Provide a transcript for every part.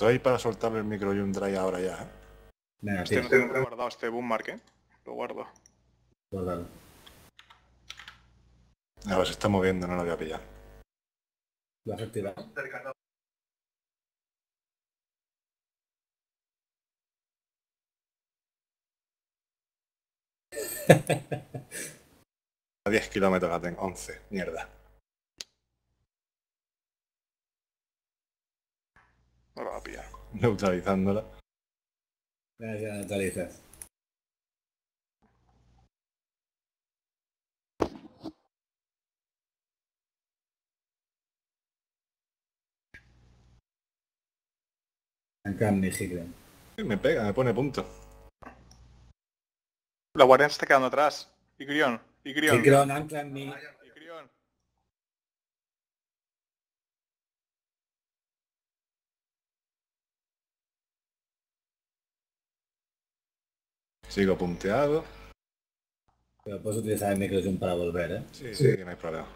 Estoy para soltarle el micro y un drive ahora ya, ¿eh? Venga, este no tengo guardado este bookmark, ¿eh? Lo guardo. Guardalo. A ver, se está moviendo, no lo voy a pillar. Lo has retirado. A 10 kilómetros la tengo, 11, mierda. No la va a pillar. Neutralizándola. Ya la neutralizas. Me pega, me pone punto. La guardia se está quedando atrás. Hikryon, anclan ni... Hikryon. Sigo punteado. Pero puedes utilizar el microzoom para volver, ¿eh? Sí, sí, que no hay problema.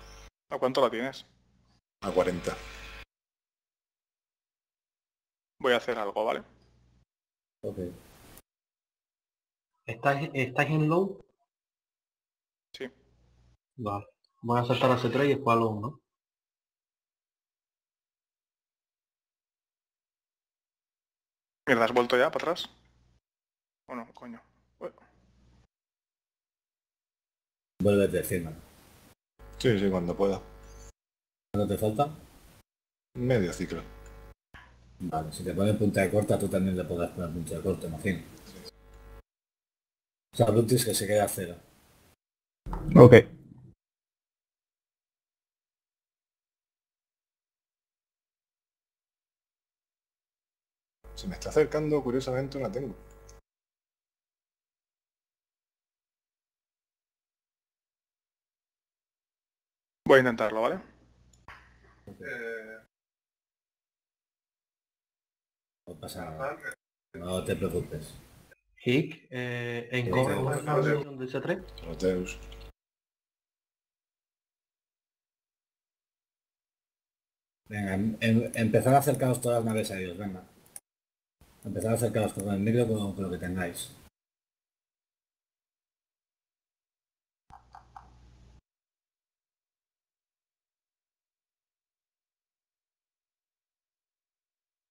¿A cuánto la tienes? A 40. Voy a hacer algo, ¿vale? Ok. ¿Estás en low? Sí. Vale. Voy a saltar a C3 y después a low, ¿no? Mierda, ¿has vuelto ya para atrás? ¿O no, coño? Bueno. Vuélvete, Finman. Sí, sí, cuando pueda. ¿Cuánto te falta? Medio ciclo. Vale, si te pones punta corta, tú también le podrás poner punta corta, imagino. O sea, Brutus que se queda a cero. Ok. Se me está acercando, curiosamente, una tengo. Voy a intentarlo, ¿vale? Okay. No pasa nada. No te preocupes. Hik, en cobre una de C3. Proteus. Venga, empezad a acercaros todas las naves a ellos, venga. Empezad a acercaros con el negro con lo que tengáis.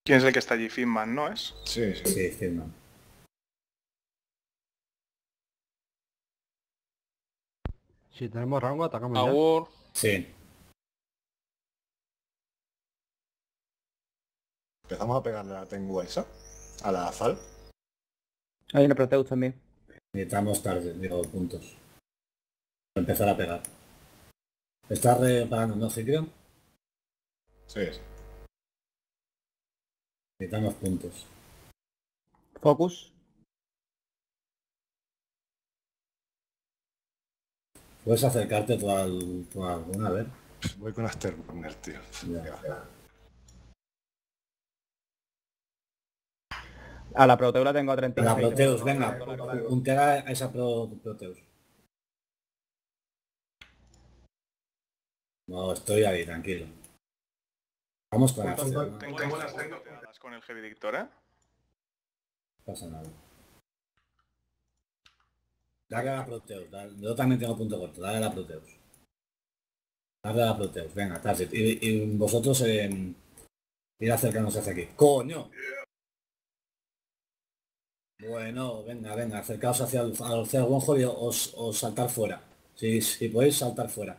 ¿Quién es el que está allí? Finman, ¿no es? Sí, sí. Sí, Finman. Si tenemos rango, atacamos ya. Sí. Empezamos a pegarle a la Tengu esa, a la Azal. Hay una Proteus también. Necesitamos tarde, digo, puntos. Empezar a pegar. ¿Estás reparando, no, Hikryon? Sí. Necesitamos puntos. Focus. Puedes acercarte tú a alguna, a ver. Voy con Asterburner, tío. Ya. A la Proteus la tengo a 36. A la Proteus, venga. Puntera a esa Proteus. No, estoy ahí, tranquilo. Vamos con Asterburner. ¿Tengo con el heavy dictor, eh? No pasa nada. Dale a la Proteus, yo también tengo punto corto, dale a la Proteus. Dale a la Proteus, venga, target. Y vosotros ir acercándose hacia aquí. ¡Coño! Bueno, venga, acercaos hacia el Bonjo y os saltar fuera. Si podéis saltar fuera.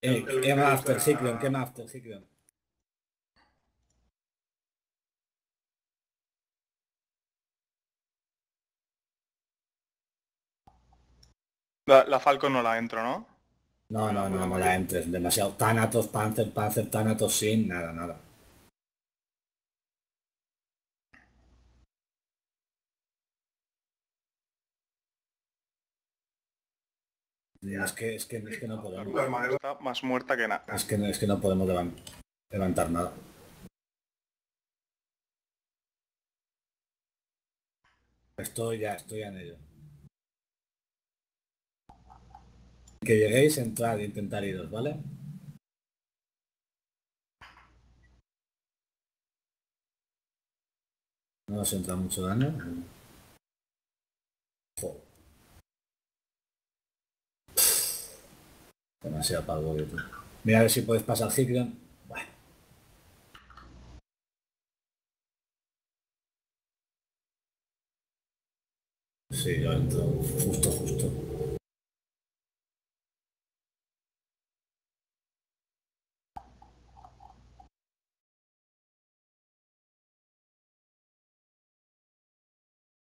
Quema after, Hikryon, quema after, Hikryon. La Falcon no la entro, ¿no? No la entres, demasiado. Tanatos, Panzer, Tanatos sin, nada. Es que no podemos. La madera está más muerta que nada. Es que no podemos levantar nada. Estoy en ello. Que lleguéis, entrad e intentar iros, ¿vale? No nos entra mucho daño. Joder. Demasiado pago, tío. Mira a ver si podéis pasar Hikryon. Bueno. Sí, yo entro. Justo.